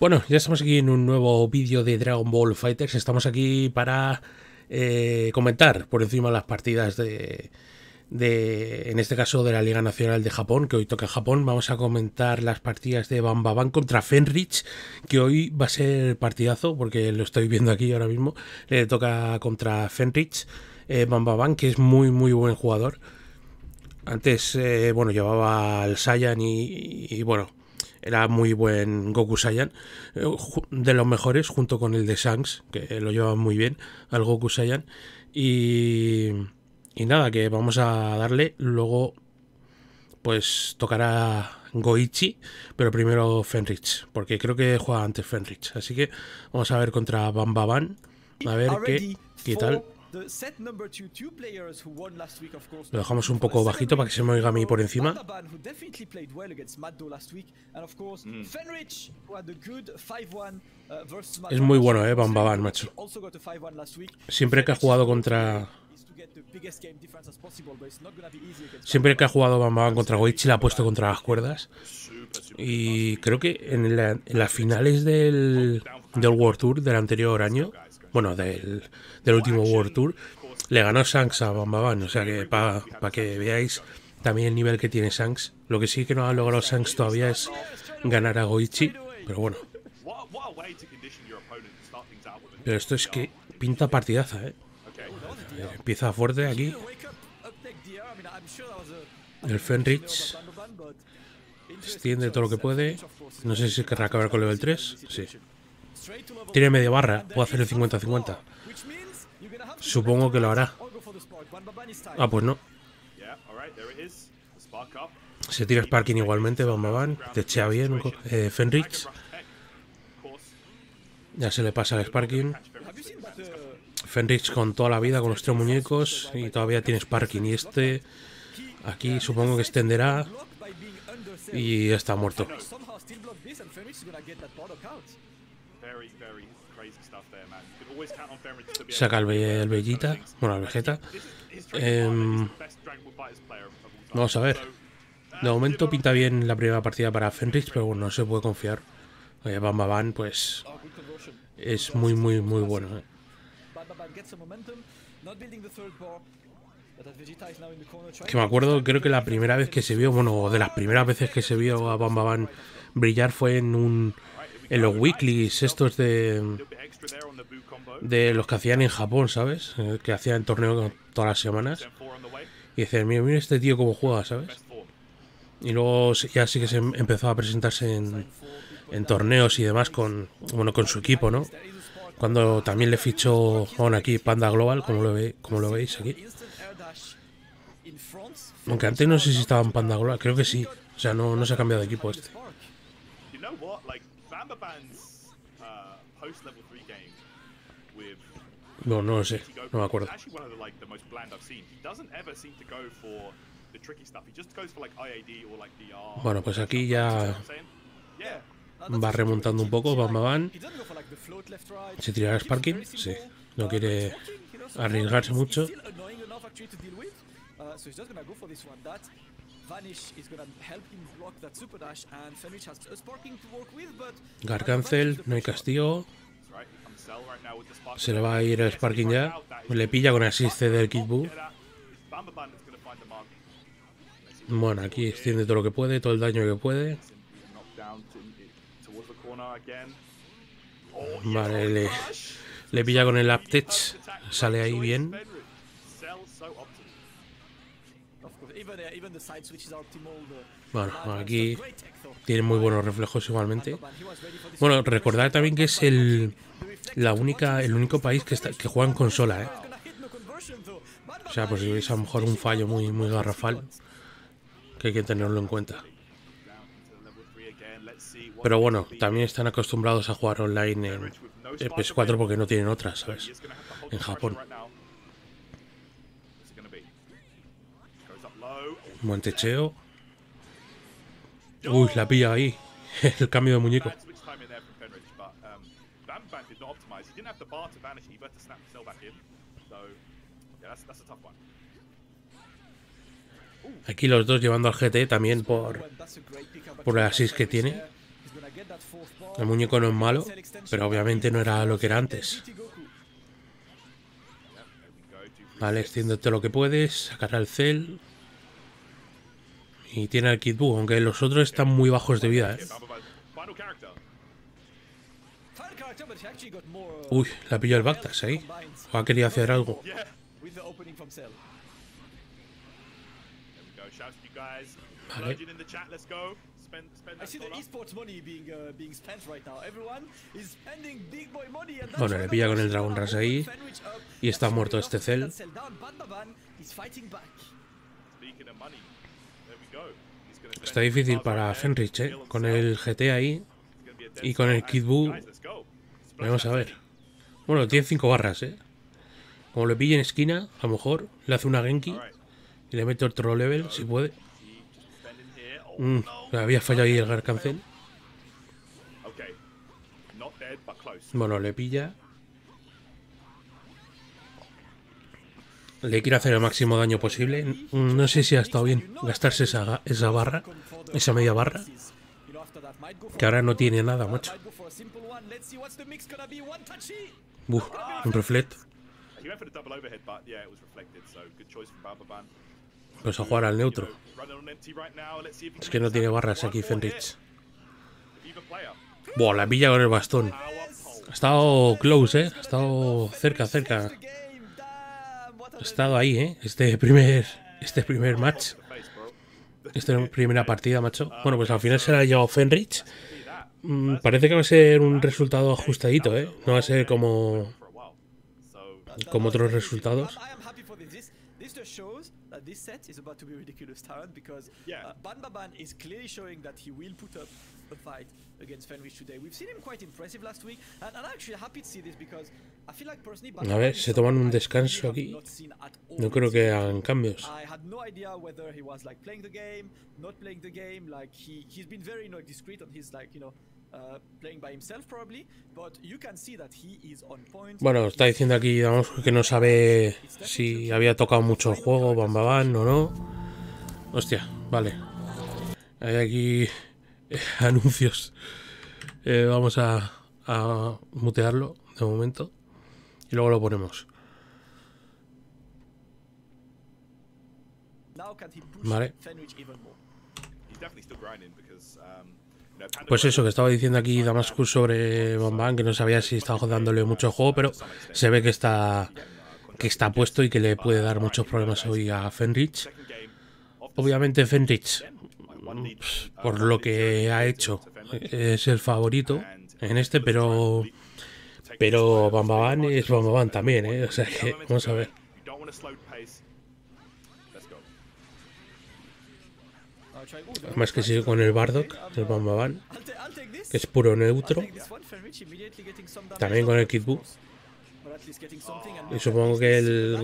Bueno, ya estamos aquí en un nuevo vídeo de Dragon Ball FighterZ. Estamos aquí para comentar por encima las partidas de, en este caso, de la Liga Nacional de Japón, que hoy toca Japón. Vamos a comentar las partidas de Bambaban contra Fenrich, que hoy va a ser partidazo, porque lo estoy viendo aquí ahora mismo. Le toca contra Fenrich, Bambaban, que es muy buen jugador. Antes, bueno, llevaba al Saiyan y bueno, era muy buen Goku Saiyan, de los mejores, junto con el de Shanks, que lo llevaban muy bien al Goku Saiyan. Y nada, que vamos a darle, luego pues tocará Goichi, pero primero Fenrich, porque creo que juega antes Fenrich. Así que vamos a ver contra Bambaban, a ver qué tal. Lo dejamos un poco bajito para que se me oiga a mí por encima. Es muy bueno, Bambaban, macho. Siempre que ha jugado contra... Siempre que ha jugado Bambaban contra Goichi, la ha puesto contra las cuerdas. Y creo que en las finales del World Tour del anterior año, bueno, del último World Tour, le ganó Shanks a Bambaban. O sea que para que veáis también el nivel que tiene Shanks. Lo que sí que no ha logrado Shanks todavía es ganar a Goichi, pero bueno. Pero esto es que pinta partidaza, ¿eh? Empieza fuerte aquí. El Fenrich extiende todo lo que puede. No sé si querrá acabar con level 3. Sí. Tiene media barra, puedo hacer el 50-50. Supongo que lo hará. Ah, pues no. Se tira Sparking igualmente, Bambaban. Techea bien, Fenrich. Ya se le pasa el Sparking. Fenrich con toda la vida, con los tres muñecos. Y todavía tiene Sparking. Y este... Aquí supongo que extenderá. Y ya está muerto. Saca el Vegeta. Bueno, el Vegeta. Vamos a ver. De momento pinta bien la primera partida para Fenrich, pero bueno, no se puede confiar. Bambaban, pues... Es muy bueno, eh. Que me acuerdo, creo que la primera vez que se vio, bueno, de las primeras veces que se vio a Bambaban brillar fue en los weeklies estos de los que hacían en Japón, ¿sabes? Que hacían torneo todas las semanas. Y decían, mira este tío cómo juega, ¿sabes? Y luego ya sí que se empezó a presentarse en torneos y demás con su equipo, ¿no? Cuando también le fichó aquí Panda Global, como lo veis aquí. Aunque antes no sé si estaba en Panda Global, creo que sí. O sea, no se ha cambiado de equipo este. No lo sé, no me acuerdo. Bueno, pues aquí ya va remontando un poco, Bambaban. ¿Se tirará Sparking? Sí. No quiere arriesgarse mucho. Garcancel, no hay castigo. Se le va a ir el Sparking ya. Le pilla con el asiste del Kid Buu. Bueno, aquí extiende todo lo que puede, todo el daño que puede. Vale, le pilla con el uptech. Sale ahí bien. Bueno, aquí tiene muy buenos reflejos igualmente. Bueno, recordad también que es el único país que juega en consola, ¿eh? O sea, pues si veis a lo mejor un fallo muy garrafal, que hay que tenerlo en cuenta. Pero bueno, también están acostumbrados a jugar online en PS4 porque no tienen otras, ¿sabes? En Japón. Buen techeo. Uy, la pilla ahí. El cambio de muñeco. Aquí los dos llevando al GT también por el assist que tiene. El muñeco no es malo, pero obviamente no era lo que era antes. Vale, extiéndete lo que puedes, sacará el Cell. Y tiene al Kid Buu, aunque los otros están muy bajos de vida, ¿eh? Uy, la pilló el Bactas ahí. O ha querido hacer algo. Vale. Bueno, le pilla con el Dragon Rush ahí. Y está muerto este Cell. Está difícil para Fenrich, ¿eh? Con el GT ahí. Y con el Kid Buu. Vamos a ver. Bueno, tiene 5 barras, ¿eh? Como le pille en esquina, a lo mejor le hace una Genki. Y le mete otro level, si puede. Había fallado ahí el Garcancel. Bueno, le pilla. Le quiere hacer el máximo daño posible. No sé si ha estado bien gastarse esa barra, esa media barra. Que ahora no tiene nada, macho. Un reflect. Pues a jugar al neutro. Es que no tiene barras aquí Fenrich. Buah, la pilla con el bastón. Ha estado close, ha estado cerca. Ha estado ahí, este primer match. Esta primera partida, macho. Bueno, pues al final se la ha llevado Fenrich. Parece que va a ser un resultado ajustadito, ¿eh? No va a ser como otros resultados. A ver, se toman un descanso aquí. No creo que hagan cambios. Bueno, está diciendo aquí, digamos, que no sabe si había tocado mucho el juego, Bambaban o no. Hostia, vale. Hay aquí anuncios. Vamos a mutearlo de momento. Y luego lo ponemos. Vale. Pues eso, que estaba diciendo aquí Damascus sobre Bambaban, que no sabía si estaba dándole mucho juego, pero se ve que está puesto y que le puede dar muchos problemas hoy a Fenrich. Obviamente Fenrich, por lo que ha hecho, es el favorito en este, pero Bambaban es Bambaban también, ¿eh? O sea que, vamos a ver. Más que sigue con el Bardock, el Bambaban, que es puro neutro. También con el Kid Buu. Y supongo que el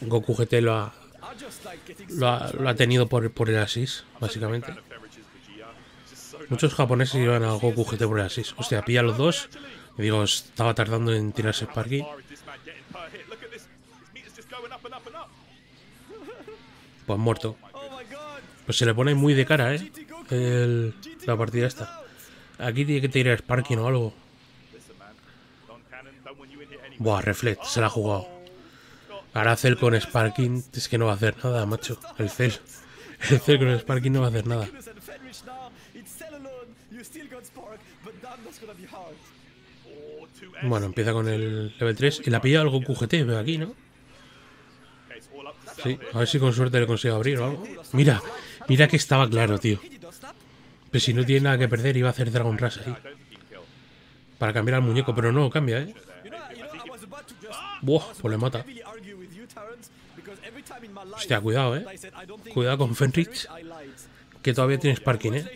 Goku GT lo ha tenido por el Asis, básicamente. Muchos japoneses iban a Goku GT por el Asis. Hostia, pilla los dos. Y digo, estaba tardando en tirarse Sparky. Pues muerto. Pues se le pone muy de cara, ¿eh? La partida esta. Aquí tiene que tirar Sparking o algo. Buah, Reflect, se la ha jugado. Ahora Cell con Sparking es que no va a hacer nada, macho. El Cell con Sparking no va a hacer nada. Bueno, empieza con el level 3. Y la pilla algo QGT, veo aquí, ¿no? Sí, a ver si con suerte le consigo abrir o algo. Mira que estaba claro, tío. Pues si no tiene nada que perder, iba a hacer Dragon Rush ahí. Para cambiar al muñeco, pero no cambia, ¿eh? Buah, pues le mata. Hostia, cuidado, ¿eh? Cuidado con Fenrich, que todavía tiene Sparking, ¿eh?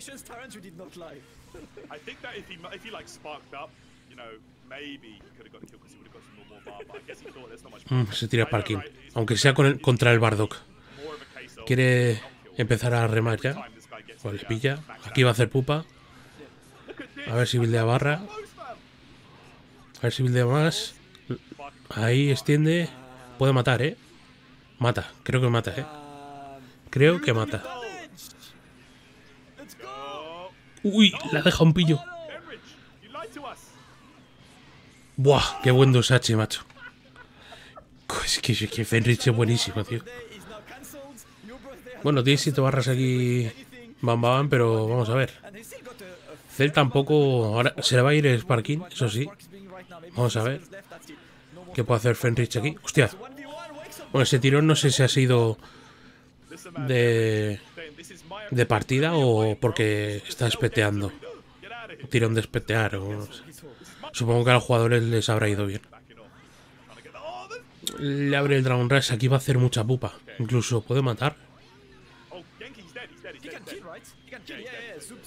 Se tira Sparking, aunque sea contra el Bardock. Quiere empezar a remar ya. Pues le pilla. Aquí va a hacer pupa. A ver si buildea barra. A ver si buildea más. Ahí extiende. Puede matar, ¿eh? Mata. Creo que mata, ¿eh? Creo que mata. Uy, la deja un pillo. Buah, qué buen 2H, macho. Es que Fenrich es buenísimo, tío. Bueno, tiene 7 barras aquí Bambaban, pero vamos a ver. Cell tampoco... Ahora se le va a ir el Sparking, eso sí. Vamos a ver qué puede hacer Fenrich aquí. Hostia. Bueno, ese tirón no sé si ha sido de partida o porque está espeteando. Un tirón de espetear o no sé. Supongo que a los jugadores les habrá ido bien. Le abre el Dragon Rush. Aquí va a hacer mucha pupa. Incluso puede matar.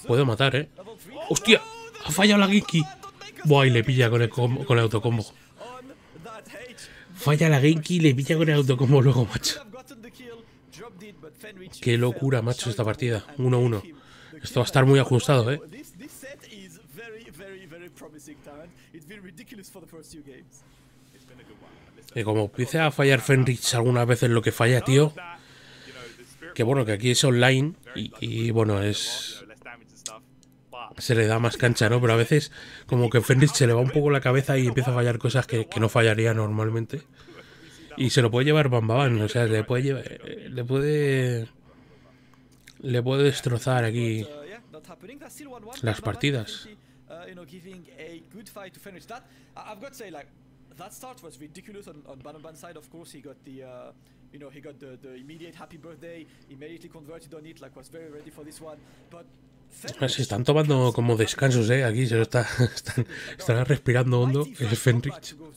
Puede matar, ¿eh? ¡Hostia! Ha fallado la Genki. Buah, y le pilla con el autocombo. Falla la Genki y le pilla con el autocombo luego, macho. Qué locura, macho, esta partida. 1-1. Esto va a estar muy ajustado, ¿eh? Que como empiece a fallar Fenrich algunas veces lo que falla, tío. Que bueno, que aquí es online y bueno, es... Se le da más cancha, ¿no? Pero a veces como que Fenrich se le va un poco la cabeza y empieza a fallar cosas que no fallaría normalmente. Y se lo puede llevar Bambaban, o sea, le puede llevar... Le puede destrozar aquí las partidas. That start was ridiculous on Bambaban's side. Of course, he got the, you know, he got the immediate happy birthday. Immediately converted on it, like was very ready for this one. But se están tomando como descansos, eh. Aquí se lo están respirando hondo el Fenrich. But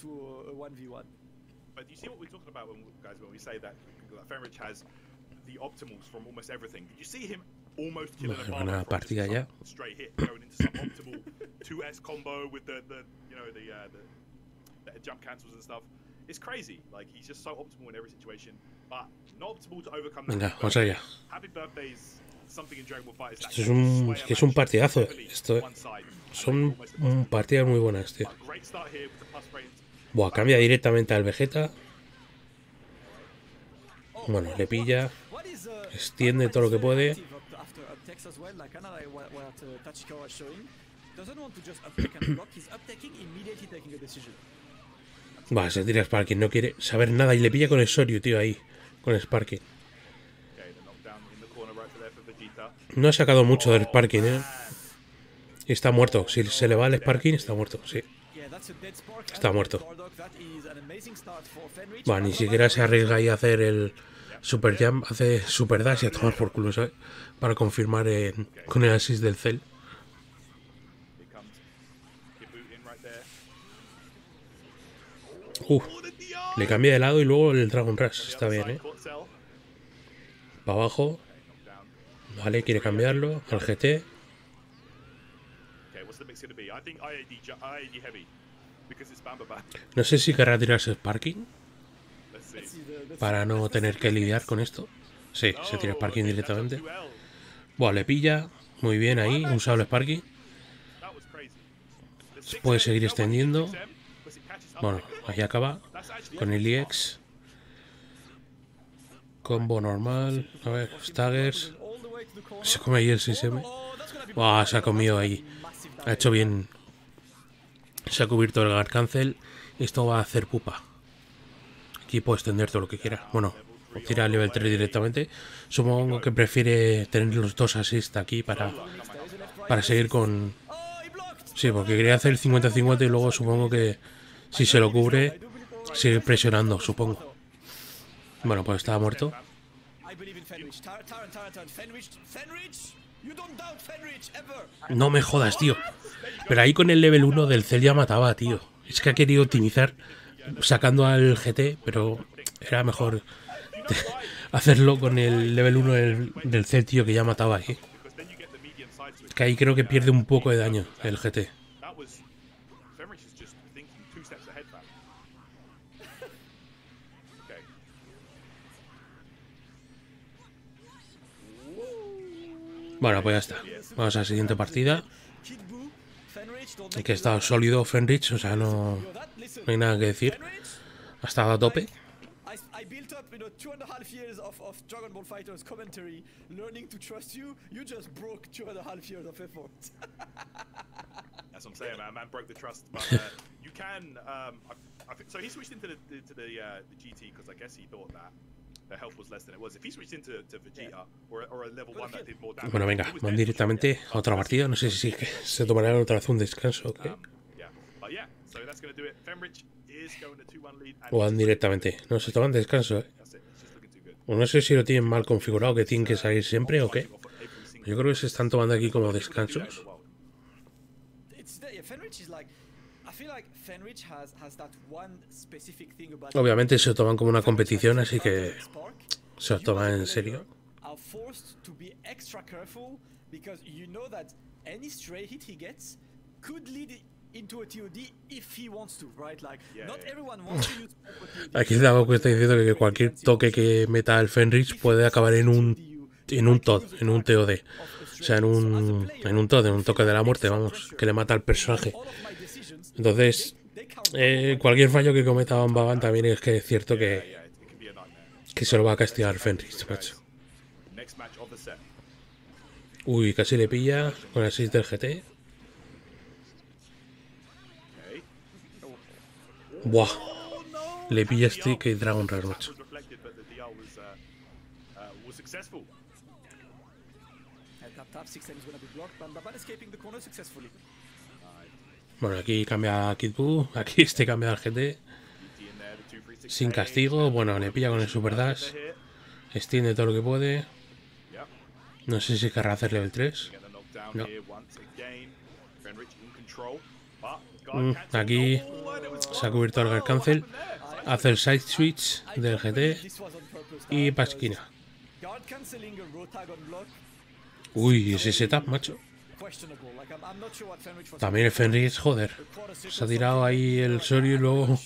you see what we're talking about, guys, when we say that Fenrich has the optimals from almost everything. Did you see him almost killing a bar? Una partida ya. Straight hit going into some optimal 2S combo with the you know the jump cancels and stuff. It's crazy. Like he's just so optimal in every situation, but not optimal to overcome that. Venga, vamos allá. Happy birthdays, something in Dragon Ball FighterZ. Es que es un partidazo. Esto son partidas muy buenas, tío. Buah, cambia directamente al Vegeta. Bueno, le pilla, extiende todo lo que puede. Va, se tira Sparking, no quiere saber nada y le pilla con el Soryu, tío, ahí. Con el Sparking. No ha sacado mucho del Sparking, eh. Está muerto. Si se le va el Sparking, está muerto, sí. Está muerto. Va, ni siquiera se arriesga ahí a hacer el Super Jump. Hace Super Dash y a tomar por culo, ¿sabes? Para confirmar con el assist del Cell. Le cambia de lado y luego el Dragon Rush. Está bien, ¿eh? Para abajo. Vale, quiere cambiarlo. Al GT. No sé si querrá tirarse Sparking. Para no tener que lidiar con esto. Sí, se tira Sparking directamente. Bueno, le pilla. Muy bien ahí. Un sable Sparking. Puede seguir extendiendo. Bueno, ahí acaba con el IX. Combo normal. A ver, staggers. Se come ahí el 6M. Buah, se ha comido ahí. Ha hecho bien. Se ha cubierto el guard cancel. Esto va a hacer pupa. Aquí puede extender todo lo que quiera. Bueno, tira al nivel 3 directamente. Supongo que prefiere tener los dos assist aquí para seguir con... Sí, porque quería hacer el 50-50 y luego supongo que... Si se lo cubre, sigue presionando, supongo. Bueno, pues estaba muerto. No me jodas, tío. Pero ahí con el level 1 del Cell ya mataba, tío. Es que ha querido optimizar sacando al GT, pero era mejor hacerlo con el level 1 del Cell, tío, que ya mataba ahí. Es que ahí creo que pierde un poco de daño el GT. Bueno, pues ya está. Vamos a la siguiente partida. Es que ha estado sólido Fenrich, o sea, no hay nada que decir. Ha estado a tope. I built up, 2.5 years of Dragon Ball FighterZ commentary, learning to trust you. You just broke 2.5 years of effort. That's what I'm saying, man. Man broke the trust. But you can. I think so. He switched into the GT because I guess he thought that the health was less than it was. If he switched into Vegeta or a level one that did more damage. Bueno, venga, van directamente a otra partida. No sé si es que se tomarán otra vez un descanso. ¿Okay? Yeah, so that's going to do it. Fenrich is going to 2-1 lead. O van directamente. No, se toman descanso, ¿eh? O no sé si lo tienen mal configurado, que tienen que salir siempre o qué. Yo creo que se están tomando aquí como descansos. Obviamente se lo toman como una competición, así que se lo toman en serio. Aquí Dagoku está diciendo que cualquier toque que meta el Fenrich puede acabar en un TOD. O sea, en un toque de la muerte, vamos, que le mata al personaje. Entonces, cualquier fallo que cometa Bambaban también es que es cierto que se lo va a castigar Fenrich, macho. Uy, casi le pilla con el 6 del GT. Buah, le pilla Stick y Dragon Rare, macho. Bueno, aquí cambia a Kid Buu, aquí este cambia al GT. Sin castigo, bueno, le pilla con el Super Dash. Extiende todo lo que puede. No sé si querrá hacer level 3. No. Aquí se ha cubierto el cancel, hace el side switch del GT y pa' esquina. Uy, ese setup, macho. También el Fenrich, joder. Se ha tirado ahí el Soryu y luego,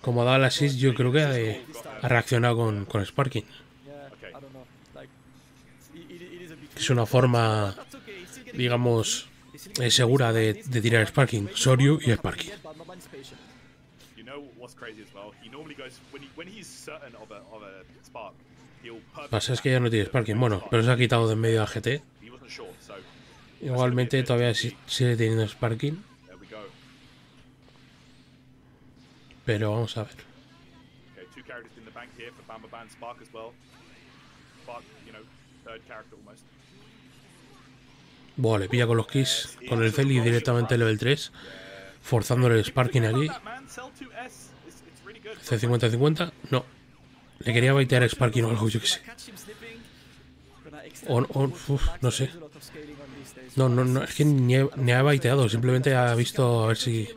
como ha dado el assist, yo creo que ha reaccionado con Sparking. Es una forma, digamos, es segura de tirar Sparking, Soryu y Sparking. Pasa es que ya no tiene Sparking, bueno, pero se ha quitado de en medio a GT. Igualmente todavía sigue teniendo Sparking. Pero vamos a ver. Buah, le pilla con los keys, con el Feli directamente level 3, forzándole el Sparking aquí. C50-50, no. Le quería baitear Sparking o algo, yo que sé. No sé. No, es que ni ha baiteado, simplemente ha visto a ver si...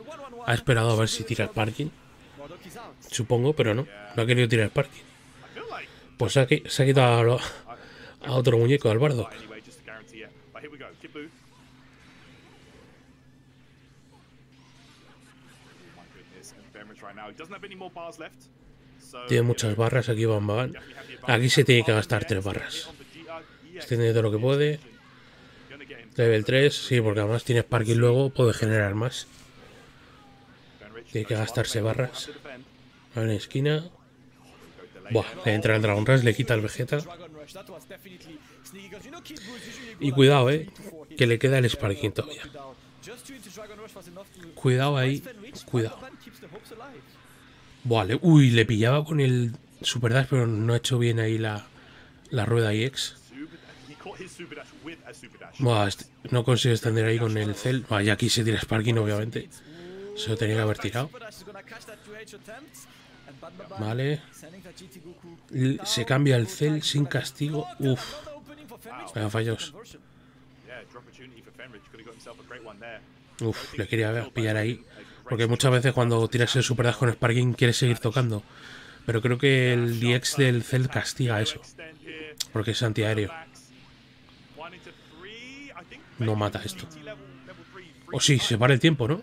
Ha esperado a ver si tira Sparking. Supongo, pero no ha querido tirar Sparking. Pues se ha quitado a otro muñeco, al Bardock. Tiene muchas barras aquí, Bambaban. Aquí se tiene que gastar 3 barras. Extiende todo lo que puede. Level 3, sí, porque además tiene Sparking luego, puede generar más. Tiene que gastarse barras. A ver, en esquina. Buah, le entra el Dragon Rush, le quita el Vegeta. Y cuidado, que le queda el Sparking todavía. Cuidado ahí, cuidado. Vale, uy, le pillaba con el Super Dash, pero no ha hecho bien ahí la rueda IX. Buah, no consigue extender ahí con el Cell. Vaya, aquí se tira Sparking, obviamente. Se lo tenía que haber tirado. Vale. Se cambia el Cell sin castigo. Uf. Vaya fallos. Uf, le quería pillar ahí. Porque muchas veces cuando tiras el Super Dash con Sparking quieres seguir tocando. Pero creo que el DX del Cell castiga eso. Porque es antiaéreo. No mata esto. O sí, se para el tiempo, ¿no?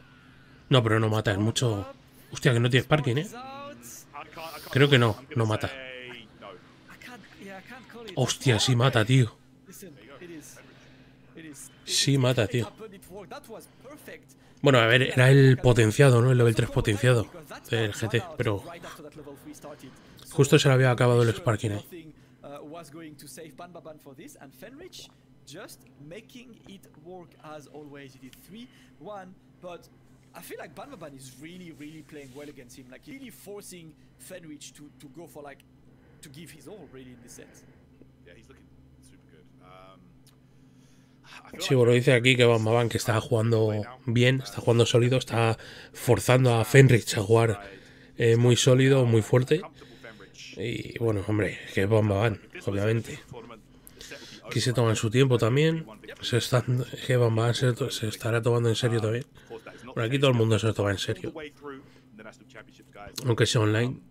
No, pero no mata, es mucho... Hostia, que no tiene Sparking, ¿eh? Creo que no mata. Hostia, sí mata, tío. Sí mata, tío. Bueno, a ver, era el potenciado, ¿no? El level 3 potenciado del GT, pero... Justo se le había acabado el Sparking ahí. I feel like Bambaban is really playing well against him, like really forcing Fenrich to go for like to give his all really in this set. Yeah, he's looking super good. Sí, bueno, dice aquí que Bambaban que está jugando bien, está jugando sólido, está forzando a Fenrich a jugar muy sólido, muy fuerte. Y bueno, hombre, que es Bambaban, obviamente. Que se toman su tiempo también. Que Bambaban se estará tomando en serio también. Por aquí todo el mundo se lo toma en serio. Aunque sea online,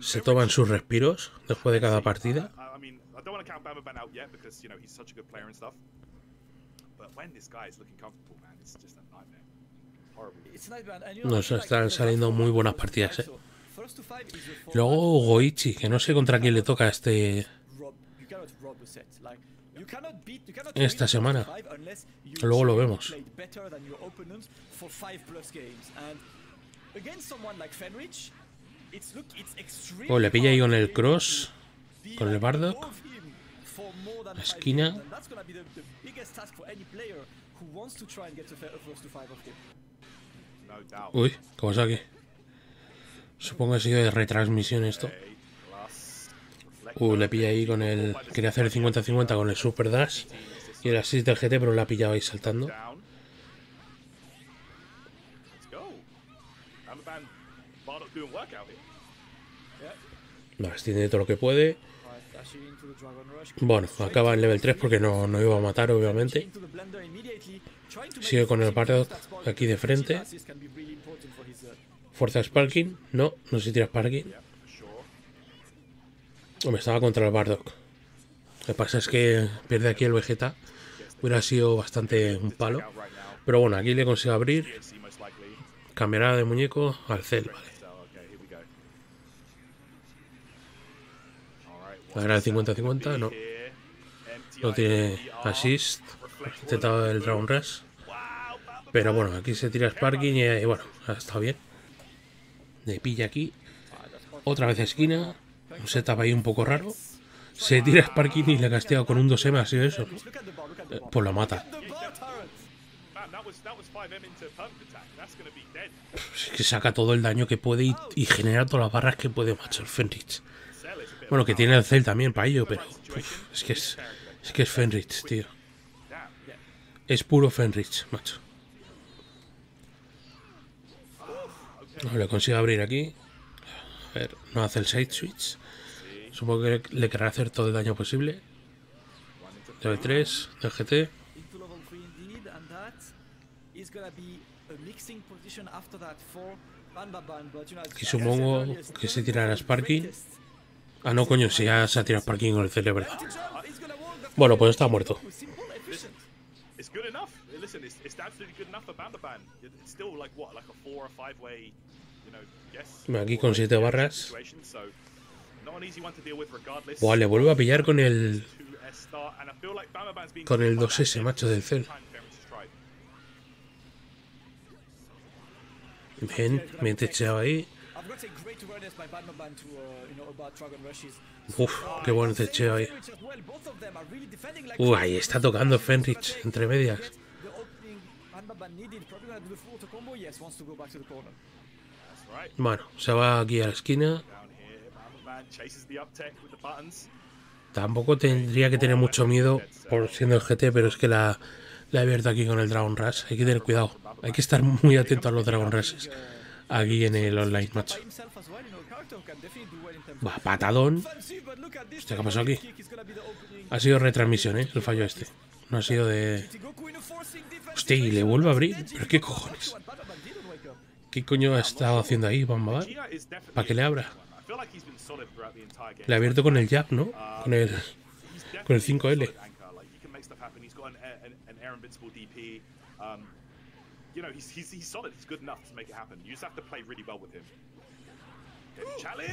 se toman sus respiros después de cada partida. Nos están saliendo muy buenas partidas, ¿eh? Luego Goichi, que no sé contra quién le toca este... esta semana. Luego lo vemos. Oh, le pilla ahí con el cross, con el Bardock. La esquina. Uy, ¿qué pasa aquí? Supongo que ha sido de retransmisión esto. Le pilla ahí con el... Quería hacer el 50-50 con el Super Dash y el Assist del GT, pero la ha pillado ahí saltando. No, extiende todo lo que puede. Bueno, acaba en level 3 porque no iba a matar, obviamente. Sigue con el Bardock aquí de frente. Fuerza Sparking. No se tira Sparking. Me estaba contra el Bardock. Lo que pasa es que pierde aquí el Vegeta. Hubiera sido bastante un palo. Pero bueno, aquí le consigue abrir. Cambiará de muñeco al Cell, vale. Ahora el 50-50, no. No tiene assist. Intentado el Dragon Rush. Pero bueno, aquí se tira Sparking y bueno, está bien. Le pilla aquí. Otra vez esquina. Un setup ahí un poco raro. Se tira Sparking y le castiga con un 2M. Ha sido eso, ¿no? Pues lo mata. Es que saca todo el daño que puede y genera todas las barras que puede, macho, el Fenrich. Bueno, que tiene el Cell también para ello, pero uf, es que es Fenrich, tío. Es puro Fenrich, macho. No, le consigue abrir aquí. A ver, no hace el side switch. Supongo que le querrá hacer todo el daño posible. Level 3, del GT. Y supongo que se tirará Sparking. Ah, no, coño, si ya se ha tirado Sparking con el cerebro. Bueno, pues está muerto. Aquí con 7 barras. Buah, le vuelvo a pillar con el... con el 2S, macho, del Cell. Bien, me he techado ahí. Uf, qué buen techeo ahí. Ahí está tocando Fenrich, entre medias. Bueno, se va aquí a la esquina. Tampoco tendría que tener mucho miedo por siendo el GT, pero es que la he abierto aquí con el Dragon Rush. Hay que tener cuidado. Hay que estar muy atento a los Dragon Rushes aquí en el online, macho. Va, patadón. Hostia, ¿qué pasó aquí? Ha sido retransmisión, ¿eh? El fallo este. No ha sido de... Hostia, y le vuelvo a abrir. ¿Pero qué cojones? ¿Qué coño ha estado haciendo ahí, Bambaban? ¿Para que le abra? Le ha abierto con el jab, ¿no? Con el 5L.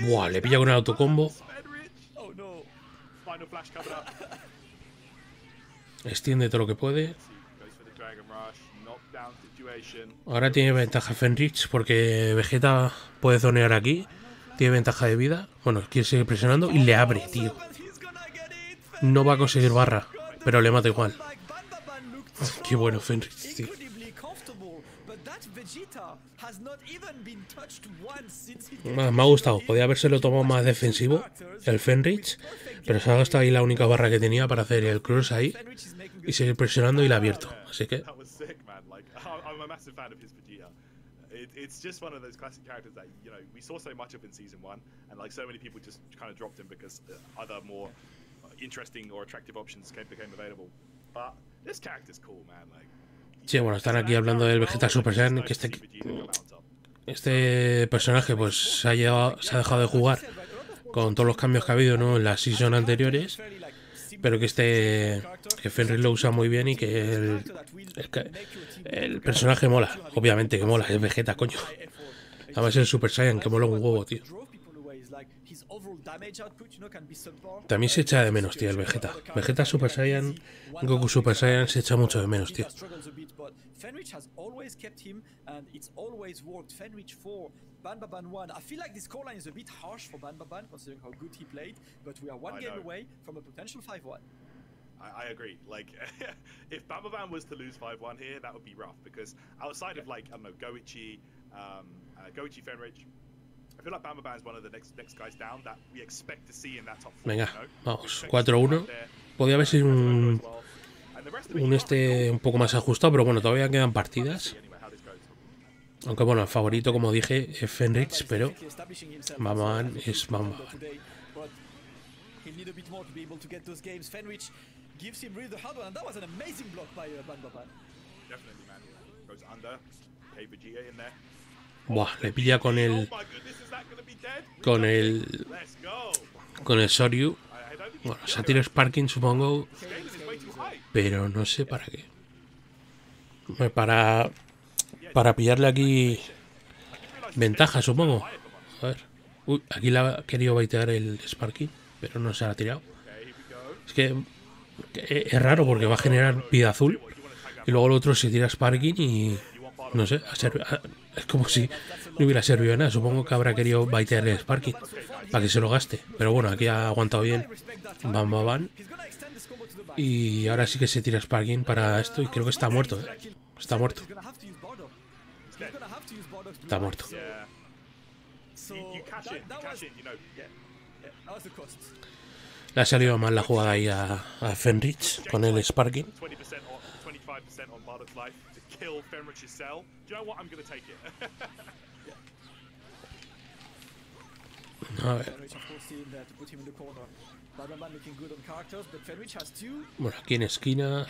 Buah, le pilla con el autocombo. Extiende todo lo que puede. Ahora tiene ventaja Fenrich porque Vegeta puede zonear aquí Tiene ventaja de vida. Bueno, quiere seguir presionando y le abre, tío. No va a conseguir barra, pero le mata igual. Qué bueno, Fenrich, tío. Me ha gustado. Podía habérselo tomado más defensivo el Fenrich, pero se ha gastado ahí la única barra que tenía para hacer el cross ahí y seguir presionando y la ha abierto. Así que... It's just one of those classic characters that, you know, we saw so much of in season one, and like so many people just kind of dropped him because other more interesting or attractive options became available. But this character's cool, man. Like, sí, bueno, están aquí hablando del Vegeta Super Saiyan, que este personaje pues se ha dejado de jugar con todos los cambios que ha habido, ¿no?, en las season anteriores, pero que Fenrir lo usa muy bien y que el personaje mola, obviamente que mola, es Vegeta, coño. Además el Super Saiyan, que mola un huevo, tío. También se echa de menos, tío, el Vegeta. Vegeta Super Saiyan, Goku Super Saiyan, se echa mucho de menos, tío. Bambaban 1. I feel like this score line is a bit harsh for Bambaban considering how good he played, but we are one game away from a potential 5-1. I agree. Like, if Bambaban was to lose 5-1 here, that would be rough because outside of like, I don't know, Goichi, Fenrich, I feel like Bambaban is one of the next guys down that we expect to see in that top 4. Venga, vamos, 4-1. Podría haber sido un poco más ajustado, pero bueno, todavía quedan partidas. Aunque bueno, el favorito, como dije, es Fenrich, pero Bambaban es Bambaban. Buah, le pilla con el Soryu. Bueno, se tira Sparking, supongo, pero no sé para qué. Para pillarle aquí ventaja, supongo. A ver. Uy, aquí la ha querido baitear el Sparky, pero no se la ha tirado. Es que es raro porque va a generar vida azul y luego el otro se tira Sparky y... No sé, es como si no hubiera servido de nada. Supongo que habrá querido baitear el Sparky para que se lo gaste. Pero bueno, aquí ha aguantado bien Bambaban. Y ahora sí que se tira Sparky para esto y creo que está muerto, ¿eh? Está muerto. Está muerto. Le ha salido mal la jugada ahí a Fenrich con el Sparking. A ver. Bueno, aquí en esquina.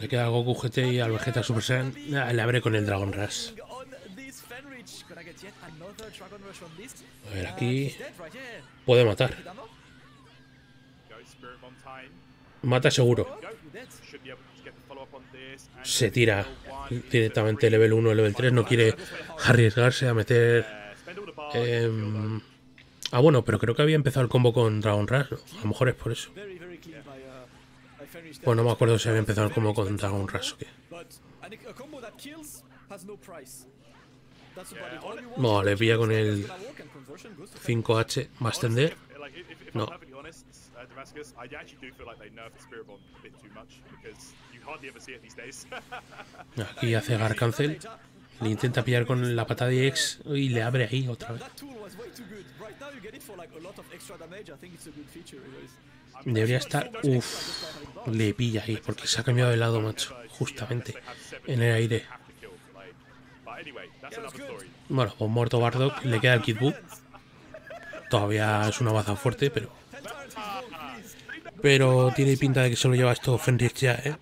Le queda Goku GT y al Vegeta Super Saiyan. Le abre con el Dragon Rush. A ver, aquí puede matar. Mata seguro. Se tira directamente level 1, level 3. No quiere arriesgarse a meter... bueno, pero creo que había empezado el combo con Dragon Rush, ¿no? A lo mejor es por eso. Bueno, no me acuerdo si había empezado como con Dragon Rush o qué. No, le pilla con el 5H. ¿Va a extender? No. Aquí hace Gar Cancel. Le intenta pillar con la patada de X y le abre ahí otra vez. Debería estar... Uff, le pilla ahí porque se ha cambiado de lado, macho. Justamente en el aire. Bueno, pues muerto Bardock. Le queda el Kid Buu. Todavía es una baza fuerte, pero... Pero tiene pinta de que solo lleva esto Fenrich ya, ¿eh?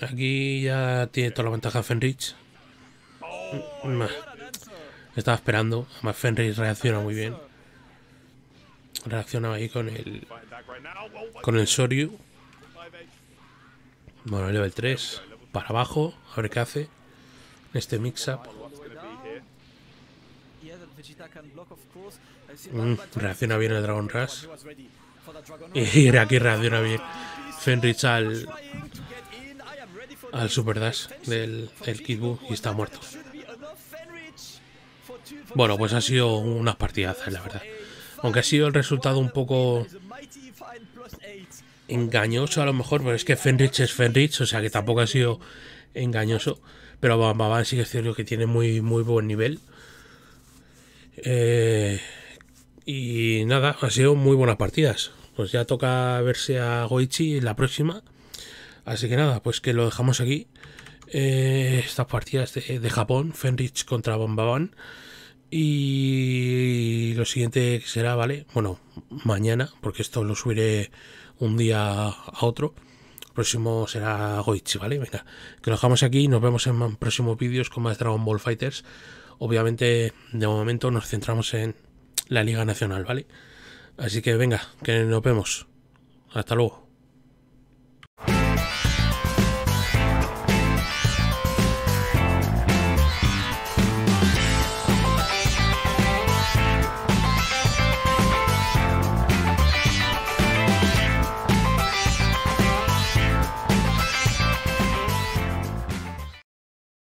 Aquí ya tiene toda la ventaja Fenrich. Estaba esperando. Además Fenrich reacciona muy bien. Reacciona ahí con el Soryu. Bueno, level 3. Para abajo. A ver qué hace. Este mix-up. Reacciona bien el Dragon Rush. Y aquí reacciona bien Fenrich al Super Dash del Kid Buu y está muerto. Bueno, pues ha sido unas partidazas, la verdad. Aunque ha sido el resultado un poco engañoso a lo mejor, pero es que Fenrich es Fenrich, o sea que tampoco ha sido engañoso. Pero Bambaban sí que es cierto que tiene muy buen nivel. Y nada, han sido muy buenas partidas. Pues ya toca verse a Goichi la próxima. Así que nada, pues que lo dejamos aquí. Estas partidas de Japón, Fenrich contra Bambaban. Y lo siguiente será, ¿vale? Bueno, mañana, porque esto lo subiré un día a otro. El próximo será Goichi, ¿vale? Venga, que lo dejamos aquí y nos vemos en próximos vídeos con más Dragon Ball FighterZ. Obviamente, de momento nos centramos en la Liga Nacional, ¿vale? Así que venga, que nos vemos. Hasta luego.